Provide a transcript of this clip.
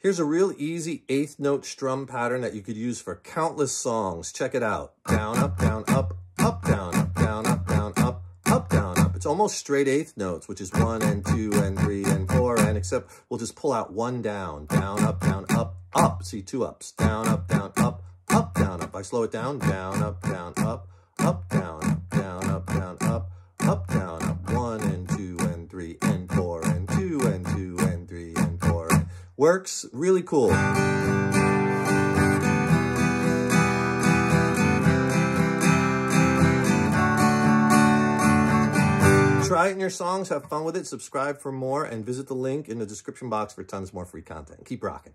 Here's a real easy eighth note strum pattern that you could use for countless songs. Check it out. Down, up, down, up, up, down, up, down, up, down, up, up, down, up. It's almost straight eighth notes, which is 1 and 2 and 3 and 4, and except we'll just pull out one down. Down, up, down, up, up. See, two ups. Down, up, down, up, up, down, up. I slow it down. Down, up, down, up, up, down, up, down, up, down, up, up, down, up. 1 and 2 and 3 and 4 and 2 and 2 and 3 and 4. Works really cool. Try it in your songs, have fun with it, subscribe for more, and visit the link in the description box for tons more free content. Keep rocking.